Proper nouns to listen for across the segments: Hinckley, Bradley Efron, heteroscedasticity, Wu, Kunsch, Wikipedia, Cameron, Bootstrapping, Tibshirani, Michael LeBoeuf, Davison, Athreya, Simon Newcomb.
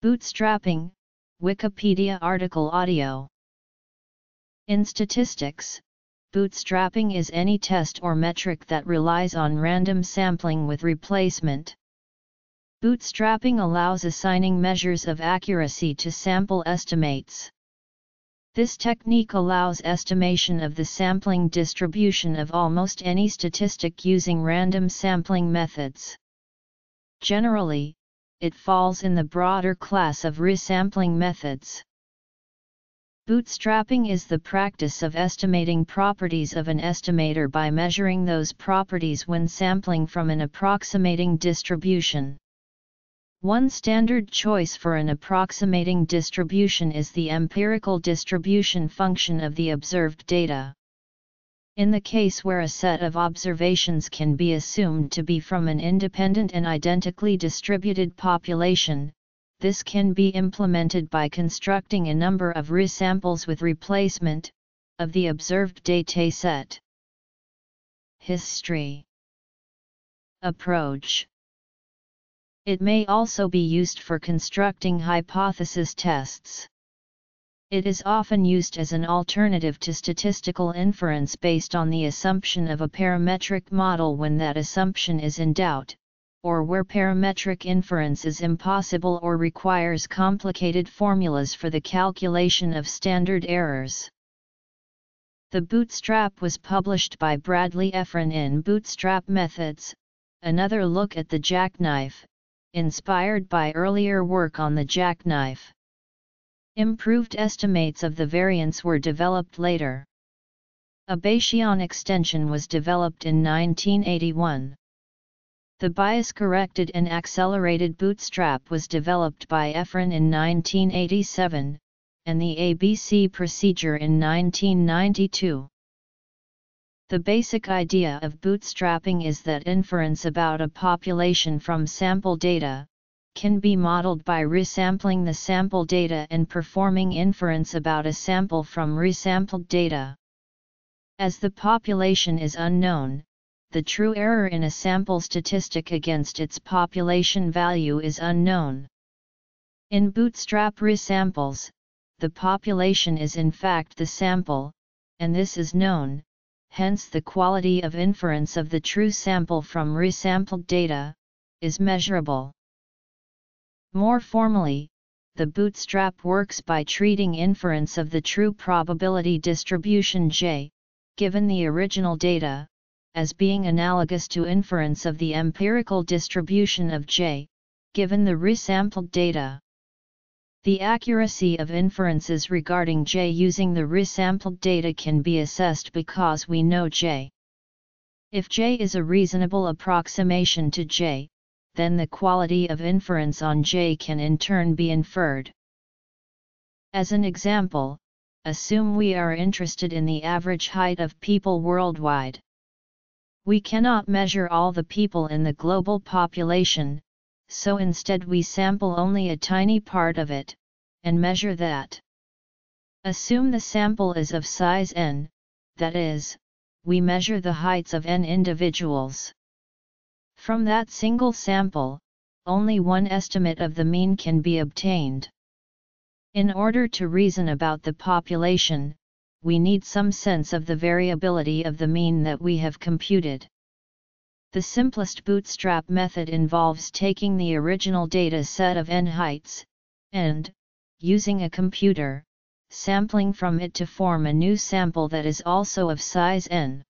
Bootstrapping, Wikipedia article audio. In statistics, bootstrapping is any test or metric that relies on random sampling with replacement. Bootstrapping allows assigning measures of accuracy to sample estimates. This technique allows estimation of the sampling distribution of almost any statistic using random sampling methods. Generally, it falls in the broader class of resampling methods. Bootstrapping is the practice of estimating properties of an estimator by measuring those properties when sampling from an approximating distribution. One standard choice for an approximating distribution is the empirical distribution function of the observed data. In the case where a set of observations can be assumed to be from an independent and identically distributed population, this can be implemented by constructing a number of resamples with replacement of the observed data set. History. Approach. It may also be used for constructing hypothesis tests. It is often used as an alternative to statistical inference based on the assumption of a parametric model when that assumption is in doubt, or where parametric inference is impossible or requires complicated formulas for the calculation of standard errors. The Bootstrap was published by Bradley Efron in Bootstrap Methods, another look at the jackknife, inspired by earlier work on the jackknife. Improved estimates of the variance were developed later. A Bayesian extension was developed in 1981. The bias-corrected and accelerated bootstrap was developed by Efron in 1987, and the ABC procedure in 1992. The basic idea of bootstrapping is that inference about a population from sample data can be modeled by resampling the sample data and performing inference about a sample from resampled data. As the population is unknown, the true error in a sample statistic against its population value is unknown. In bootstrap resamples, the population is in fact the sample, and this is known, hence the quality of inference of the true sample from resampled data is measurable. More formally, the bootstrap works by treating inference of the true probability distribution J, given the original data, as being analogous to inference of the empirical distribution of J, given the resampled data. The accuracy of inferences regarding J using the resampled data can be assessed because we know J. If J is a reasonable approximation to J, then the quality of inference on J can in turn be inferred. As an example, assume we are interested in the average height of people worldwide. We cannot measure all the people in the global population, so instead we sample only a tiny part of it, and measure that. Assume the sample is of size n, that is, we measure the heights of n individuals. From that single sample, only one estimate of the mean can be obtained. In order to reason about the population, we need some sense of the variability of the mean that we have computed. The simplest bootstrap method involves taking the original data set of n heights, and, using a computer, sampling from it to form a new sample that is also of size n.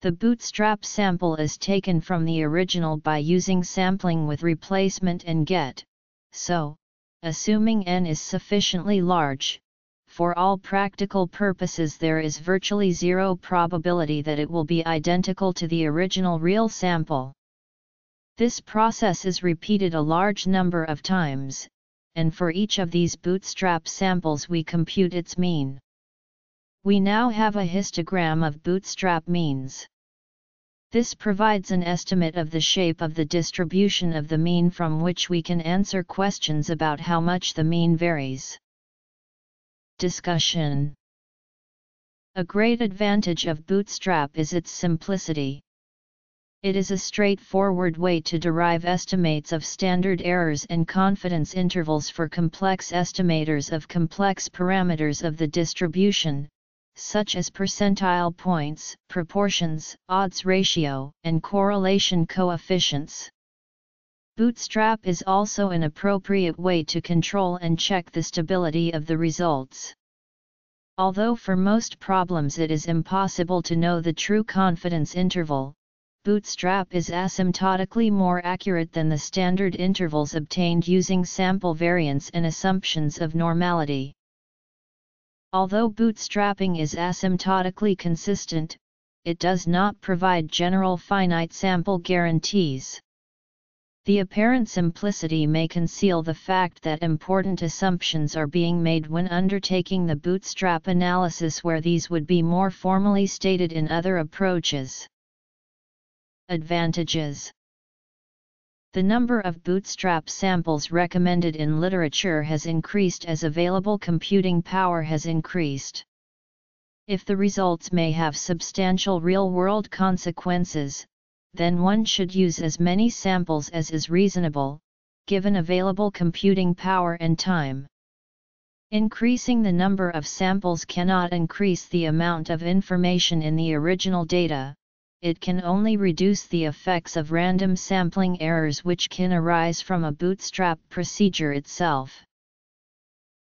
The bootstrap sample is taken from the original by using sampling with replacement and get, so, assuming n is sufficiently large, for all practical purposes there is virtually zero probability that it will be identical to the original real sample. This process is repeated a large number of times, and for each of these bootstrap samples we compute its mean. We now have a histogram of bootstrap means. This provides an estimate of the shape of the distribution of the mean from which we can answer questions about how much the mean varies. Discussion. A great advantage of bootstrap is its simplicity. It is a straightforward way to derive estimates of standard errors and confidence intervals for complex estimators of complex parameters of the distribution, such as percentile points, proportions, odds ratio, and correlation coefficients. Bootstrap is also an appropriate way to control and check the stability of the results. Although for most problems it is impossible to know the true confidence interval, Bootstrap is asymptotically more accurate than the standard intervals obtained using sample variance and assumptions of normality. Although bootstrapping is asymptotically consistent, it does not provide general finite sample guarantees. The apparent simplicity may conceal the fact that important assumptions are being made when undertaking the bootstrap analysis, where these would be more formally stated in other approaches. Advantages. The number of bootstrap samples recommended in literature has increased as available computing power has increased. If the results may have substantial real-world consequences, then one should use as many samples as is reasonable, given available computing power and time. Increasing the number of samples cannot increase the amount of information in the original data. It can only reduce the effects of random sampling errors which can arise from a bootstrap procedure itself.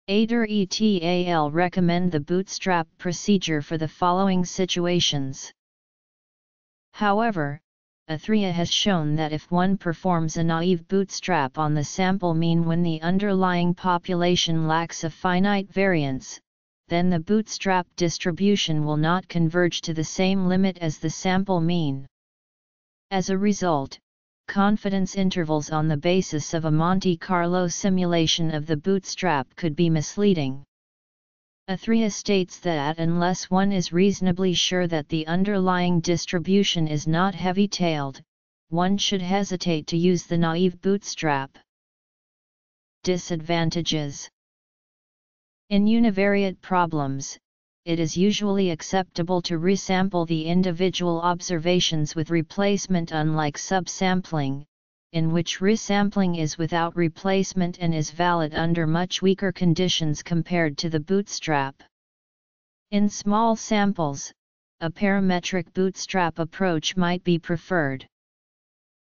ADER ETAL recommend the bootstrap procedure for the following situations. However, Athreya has shown that if one performs a naive bootstrap on the sample mean when the underlying population lacks a finite variance, then the bootstrap distribution will not converge to the same limit as the sample mean. As a result, confidence intervals on the basis of a Monte Carlo simulation of the bootstrap could be misleading. Athreya states that unless one is reasonably sure that the underlying distribution is not heavy-tailed, one should hesitate to use the naive bootstrap. Disadvantages. In univariate problems, it is usually acceptable to resample the individual observations with replacement, unlike subsampling, in which resampling is without replacement and is valid under much weaker conditions compared to the bootstrap. In small samples, a parametric bootstrap approach might be preferred.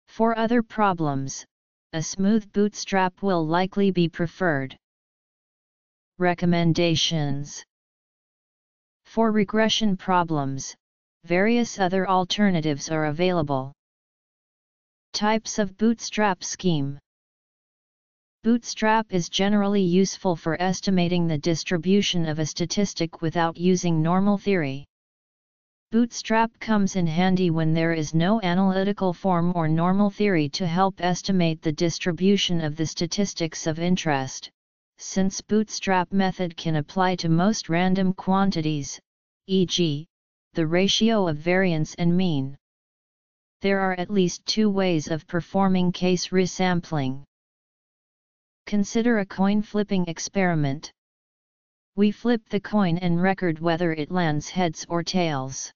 For other problems, a smooth bootstrap will likely be preferred. Recommendations. For regression problems, various other alternatives are available. Types of bootstrap scheme. Bootstrap is generally useful for estimating the distribution of a statistic without using normal theory. Bootstrap comes in handy when there is no analytical form or normal theory to help estimate the distribution of the statistics of interest, since bootstrap method can apply to most random quantities, e.g., the ratio of variance and mean. There are at least two ways of performing case resampling. Consider a coin flipping experiment. We flip the coin and record whether it lands heads or tails.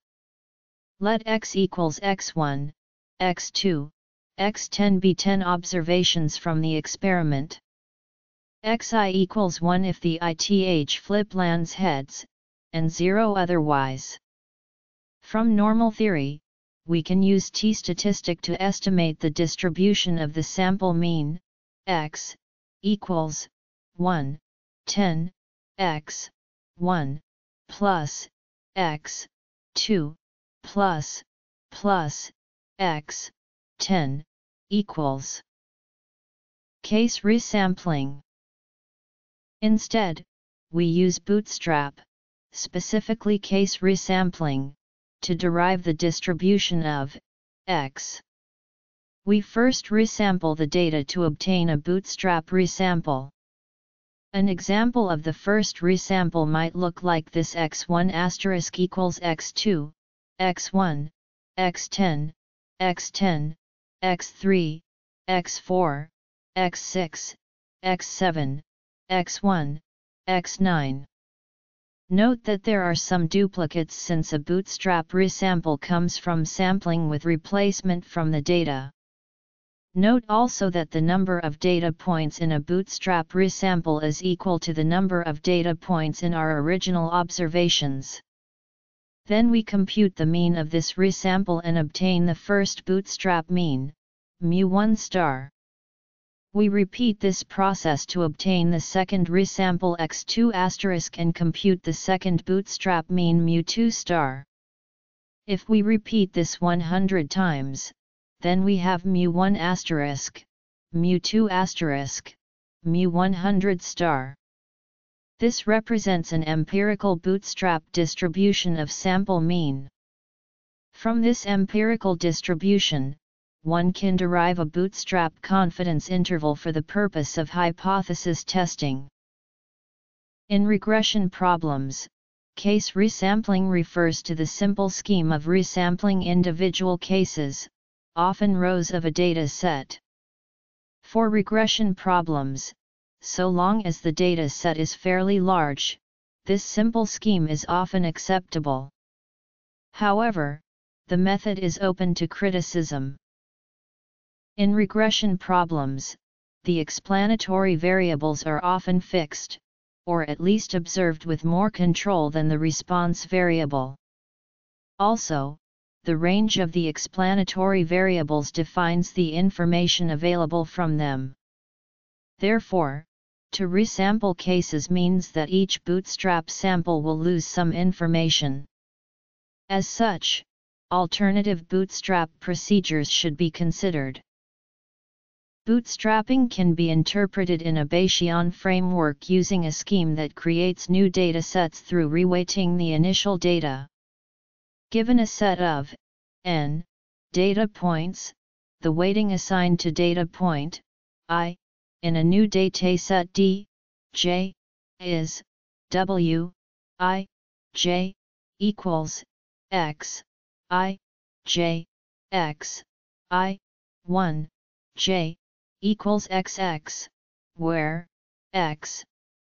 Let x equals x1, x2, x10 be 10 observations from the experiment. xi equals 1 if the ith flip lands heads, and 0 otherwise. From normal theory, we can use t-statistic to estimate the distribution of the sample mean, x equals 1, 10, x, 1, plus, x, 2, plus, x, 10, equals. Case resampling. Instead, we use bootstrap, specifically case resampling, to derive the distribution of x. We first resample the data to obtain a bootstrap resample. An example of the first resample might look like this: x1 asterisk equals x2, x1, x10, x10, x3, x4, x6, x7, x1, x9. Note that there are some duplicates since a bootstrap resample comes from sampling with replacement from the data. Note also that the number of data points in a bootstrap resample is equal to the number of data points in our original observations. Then we compute the mean of this resample and obtain the first bootstrap mean, mu1*. We repeat this process to obtain the second resample x2* and compute the second bootstrap mean mu2*. If we repeat this 100 times, then we have mu1*, mu2*, mu100*. This represents an empirical bootstrap distribution of sample mean. From this empirical distribution, one can derive a bootstrap confidence interval for the purpose of hypothesis testing. In regression problems, case resampling refers to the simple scheme of resampling individual cases, often rows of a data set. For regression problems, so long as the data set is fairly large, this simple scheme is often acceptable. However, the method is open to criticism. In regression problems, the explanatory variables are often fixed, or at least observed with more control than the response variable. Also, the range of the explanatory variables defines the information available from them. Therefore, to resample cases means that each bootstrap sample will lose some information. As such, alternative bootstrap procedures should be considered. Bootstrapping can be interpreted in a Bayesian framework using a scheme that creates new datasets through reweighting the initial data. Given a set of n data points, the weighting assigned to data point I in a new dataset D, J is W I J equals X I J X I 1 J equals XX, where X,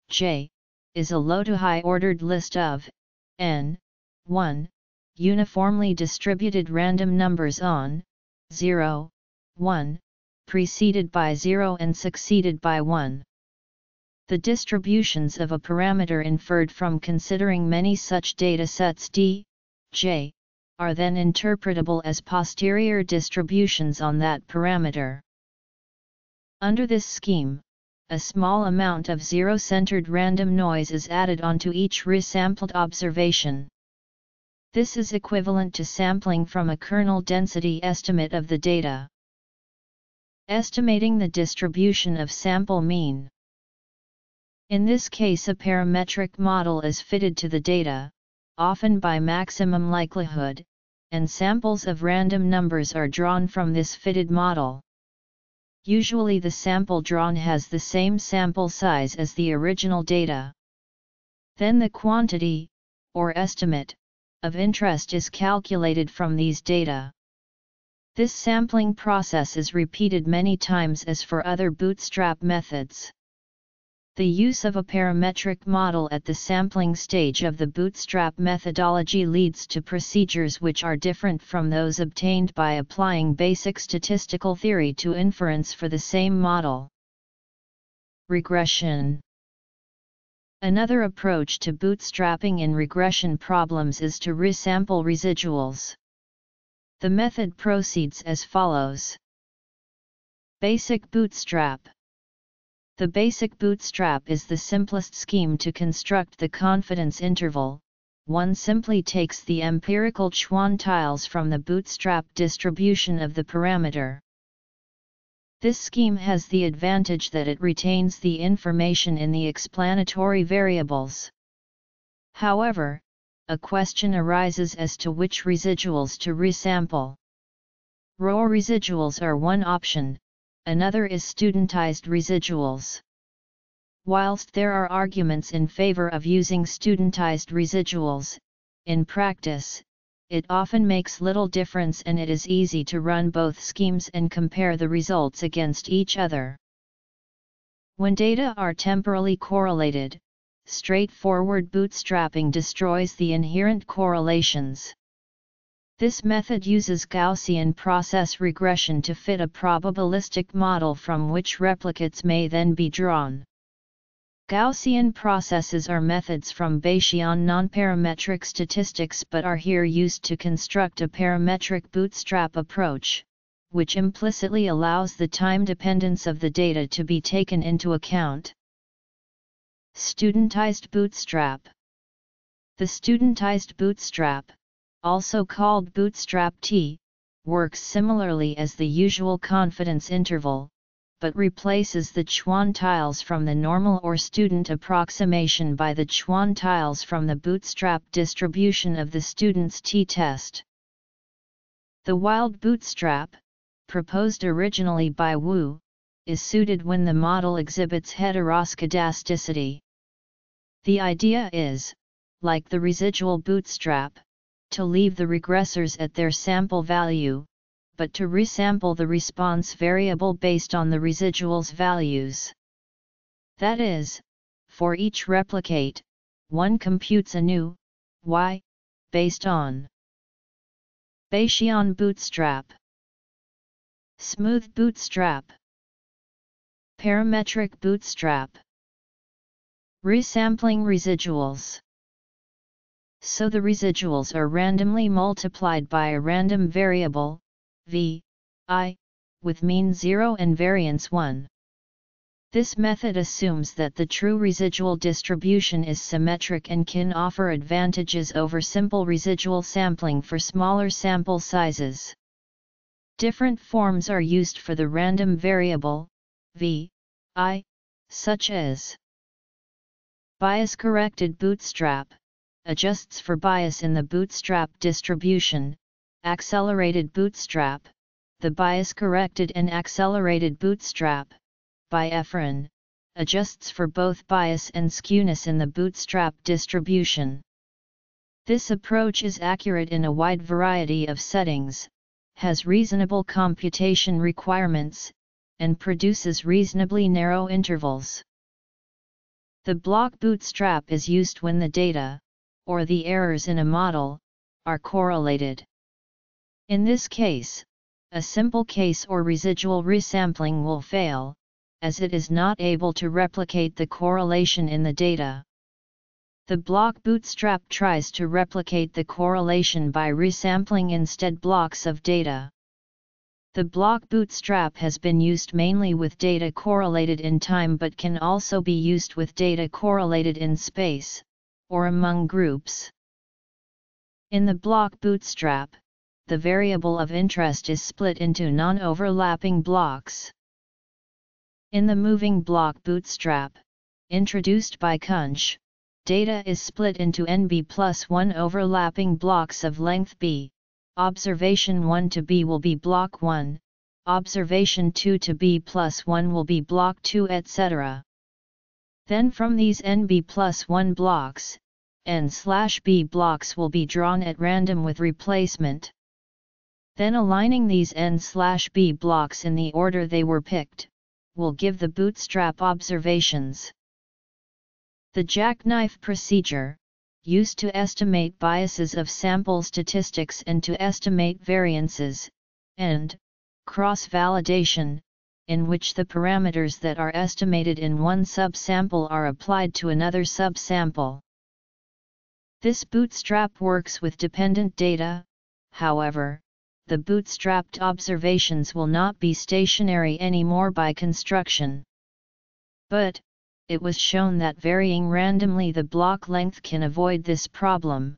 J, is a low to high ordered list of n, 1, uniformly distributed random numbers on 0, 1, preceded by 0 and succeeded by 1. The distributions of a parameter inferred from considering many such datasets D, J, are then interpretable as posterior distributions on that parameter. Under this scheme, a small amount of zero-centered random noise is added onto each resampled observation. This is equivalent to sampling from a kernel density estimate of the data. Estimating the distribution of sample mean. In this case, a parametric model is fitted to the data, often by maximum likelihood, and samples of random numbers are drawn from this fitted model. Usually the sample drawn has the same sample size as the original data. Then the quantity, or estimate, of interest is calculated from these data. This sampling process is repeated many times as for other bootstrap methods. The use of a parametric model at the sampling stage of the bootstrap methodology leads to procedures which are different from those obtained by applying basic statistical theory to inference for the same model. Regression. Another approach to bootstrapping in regression problems is to resample residuals. The method proceeds as follows. Basic bootstrap. The basic bootstrap is the simplest scheme to construct the confidence interval. One simply takes the empirical quantiles from the bootstrap distribution of the parameter. This scheme has the advantage that it retains the information in the explanatory variables. However, a question arises as to which residuals to resample. Raw residuals are one option. Another is studentized residuals. Whilst there are arguments in favor of using studentized residuals, in practice, it often makes little difference and it is easy to run both schemes and compare the results against each other. When data are temporally correlated, straightforward bootstrapping destroys the inherent correlations. This method uses Gaussian process regression to fit a probabilistic model from which replicates may then be drawn. Gaussian processes are methods from Bayesian nonparametric statistics but are here used to construct a parametric bootstrap approach, which implicitly allows the time dependence of the data to be taken into account. Studentized bootstrap. The studentized bootstrap, also called bootstrap T, works similarly as the usual confidence interval, but replaces the Chuan tiles from the normal or student approximation by the Chuan tiles from the bootstrap distribution of the student's t-test. The wild bootstrap, proposed originally by Wu, is suited when the model exhibits heteroscedasticity. The idea is, like the residual bootstrap, to leave the regressors at their sample value, but to resample the response variable based on the residual's values. That is, for each replicate, one computes a new y based on Bayesian bootstrap. Smooth bootstrap. Parametric bootstrap. Resampling residuals. So the residuals are randomly multiplied by a random variable, v, I, with mean 0 and variance 1. This method assumes that the true residual distribution is symmetric and can offer advantages over simple residual sampling for smaller sample sizes. Different forms are used for the random variable, v, I, such as bias-corrected bootstrap, adjusts for bias in the bootstrap distribution, accelerated bootstrap, the bias-corrected and accelerated bootstrap, by Efron, adjusts for both bias and skewness in the bootstrap distribution. This approach is accurate in a wide variety of settings, has reasonable computation requirements, and produces reasonably narrow intervals. The block bootstrap is used when the data, or the errors in a model, are correlated. In this case, a simple case or residual resampling will fail, as it is not able to replicate the correlation in the data. The block bootstrap tries to replicate the correlation by resampling instead blocks of data. The block bootstrap has been used mainly with data correlated in time but can also be used with data correlated in space, or among groups. In the block bootstrap, the variable of interest is split into non-overlapping blocks. In the moving block bootstrap, introduced by Kunsch, data is split into nb+1 overlapping blocks of length b. Observation 1 to b will be block 1, observation 2 to b+1 will be block 2, etc. Then from these nb+1 blocks, n/b blocks will be drawn at random with replacement. Then aligning these n/b blocks in the order they were picked, will give the bootstrap observations. The jackknife procedure, used to estimate biases of sample statistics and to estimate variances, and cross-validation, in which the parameters that are estimated in one subsample are applied to another subsample. This bootstrap works with dependent data, however. The bootstrapped observations will not be stationary anymore by construction. But, it was shown that varying randomly the block length can avoid this problem.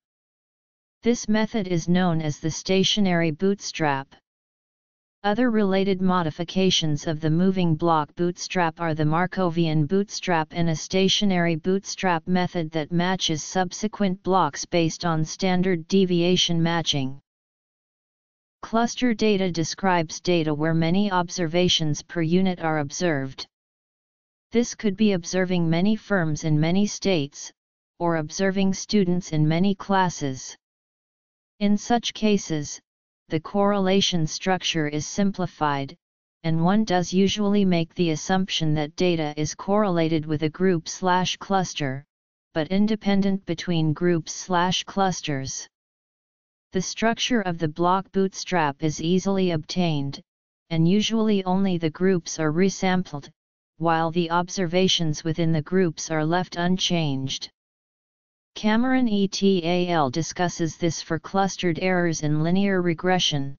This method is known as the stationary bootstrap. Other related modifications of the moving block bootstrap are the Markovian bootstrap and a stationary bootstrap method that matches subsequent blocks based on standard deviation matching. Cluster data describes data where many observations per unit are observed. This could be observing many firms in many states, or observing students in many classes. In such cases, the correlation structure is simplified, and one does usually make the assumption that data is correlated with a group/cluster, but independent between groups/clusters. The structure of the block bootstrap is easily obtained, and usually only the groups are resampled, while the observations within the groups are left unchanged. Cameron et al. Discusses this for clustered errors in linear regression.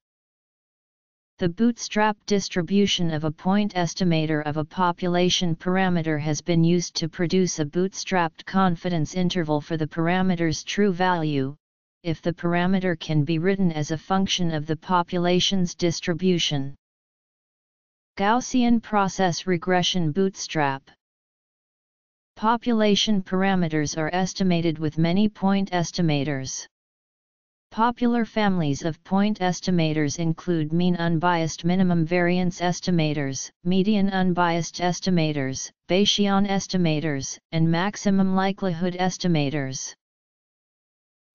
The bootstrap distribution of a point estimator of a population parameter has been used to produce a bootstrapped confidence interval for the parameter's true value, if the parameter can be written as a function of the population's distribution. Gaussian process regression bootstrap. Population parameters are estimated with many point estimators. Popular families of point estimators include mean unbiased minimum variance estimators, median unbiased estimators, Bayesian estimators, and maximum likelihood estimators.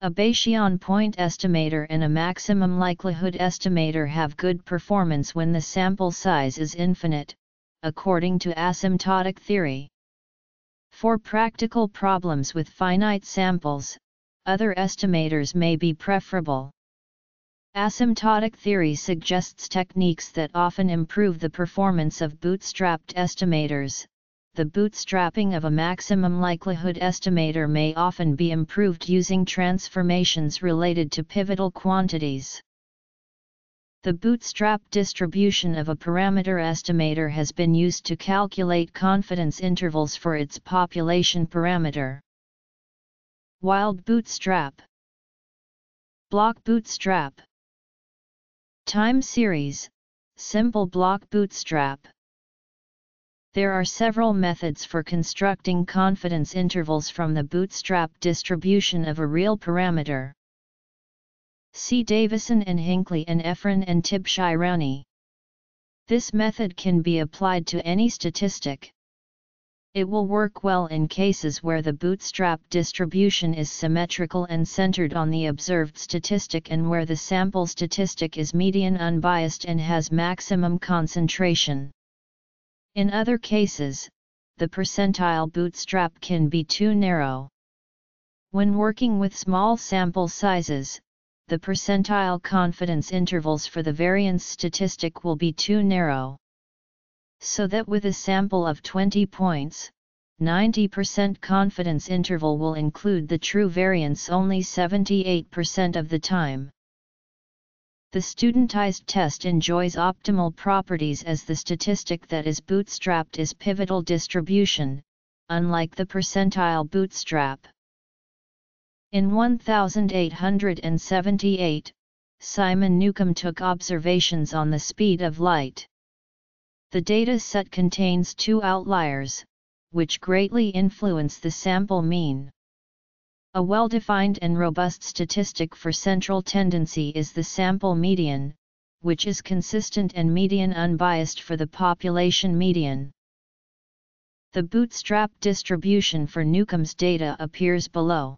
A Bayesian point estimator and a maximum likelihood estimator have good performance when the sample size is infinite, according to asymptotic theory. For practical problems with finite samples, other estimators may be preferable. Asymptotic theory suggests techniques that often improve the performance of bootstrapped estimators. The bootstrapping of a maximum likelihood estimator may often be improved using transformations related to pivotal quantities. The bootstrap distribution of a parameter estimator has been used to calculate confidence intervals for its population parameter. Wild bootstrap. Block bootstrap. Time series, simple block bootstrap. There are several methods for constructing confidence intervals from the bootstrap distribution of a real parameter. See Davison and Hinckley and Efron and Tibshirani. This method can be applied to any statistic. It will work well in cases where the bootstrap distribution is symmetrical and centered on the observed statistic and where the sample statistic is median unbiased and has maximum concentration. In other cases, the percentile bootstrap can be too narrow. When working with small sample sizes, the percentile confidence intervals for the variance statistic will be too narrow. So that with a sample of 20 points, 90% confidence interval will include the true variance only 78% of the time. The studentized test enjoys optimal properties as the statistic that is bootstrapped is pivotal distribution, unlike the percentile bootstrap. In 1878, Simon Newcomb took observations on the speed of light. The data set contains two outliers, which greatly influence the sample mean. A well-defined and robust statistic for central tendency is the sample median, which is consistent and median unbiased for the population median. The bootstrap distribution for Newcomb's data appears below.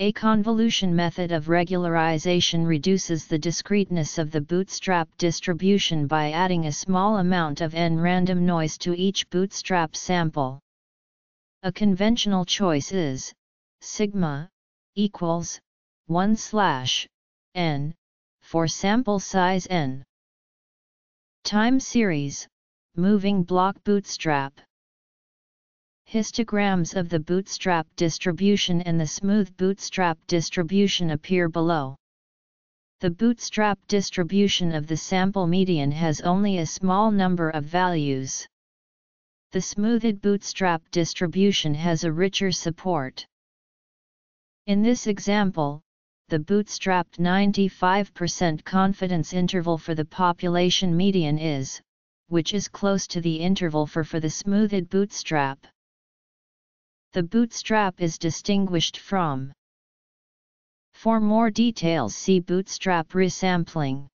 A convolution method of regularization reduces the discreteness of the bootstrap distribution by adding a small amount of n random noise to each bootstrap sample. A conventional choice is sigma equals 1/n for sample size n. Time series, moving block bootstrap. Histograms of the bootstrap distribution and the smooth bootstrap distribution appear below. The bootstrap distribution of the sample median has only a small number of values. The smoothed bootstrap distribution has a richer support. In this example, the bootstrapped 95% confidence interval for the population median is, which is close to the interval for the smoothed bootstrap. The bootstrap is distinguished from. For more details, see bootstrap resampling.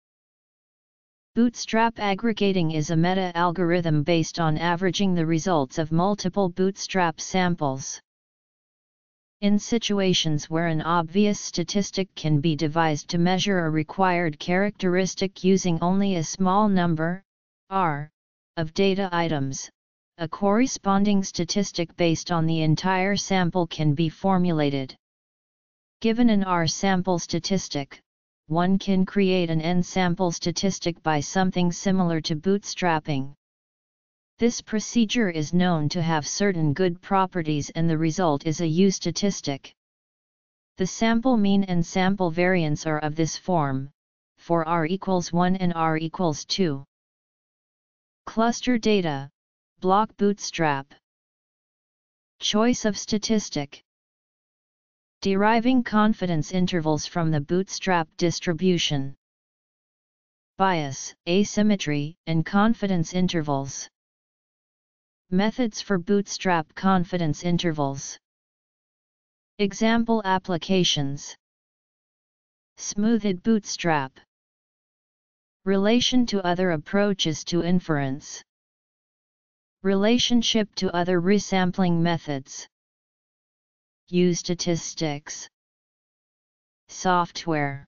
Bootstrap aggregating is a meta-algorithm based on averaging the results of multiple bootstrap samples. In situations where an obvious statistic can be devised to measure a required characteristic using only a small number, r, of data items, a corresponding statistic based on the entire sample can be formulated. Given an R-sample statistic, one can create an N-sample statistic by something similar to bootstrapping. This procedure is known to have certain good properties, and the result is a U statistic. The sample mean and sample variance are of this form, for R equals 1 and R equals 2. Cluster data, block bootstrap. Choice of statistic. Deriving confidence intervals from the bootstrap distribution. Bias, asymmetry, and confidence intervals. Methods for bootstrap confidence intervals. Example applications. Smoothed bootstrap. Relation to other approaches to inference. Relationship to other resampling methods. U statistics. Software.